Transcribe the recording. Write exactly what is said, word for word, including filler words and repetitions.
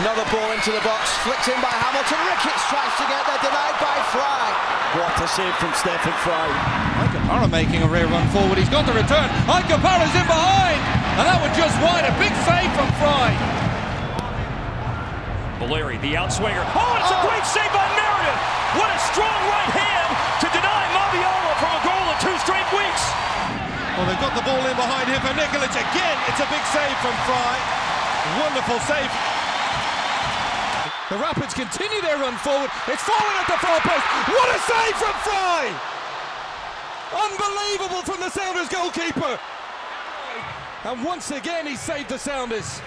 Another ball into the box, flicked in by Hamilton. Ricketts tries to get there, denied by Frei. What a save from Stefan Frei. Ikapara making a rear run forward, he's got the return. Ikapara's in behind, and that was just wide. A big save from Frei. Valeri, the outswinger. Oh, it's oh. a great save by Marriott. What a strong right hand to deny Maviaria from a goal in two straight weeks. Well, they've got the ball in behind here for Nikolic again. It's a big save from Frei. Wonderful save. The Rapids continue their run forward. It's fallen at the far post. What a save from Frei! Unbelievable from the Sounders goalkeeper. And once again, he saved the Sounders.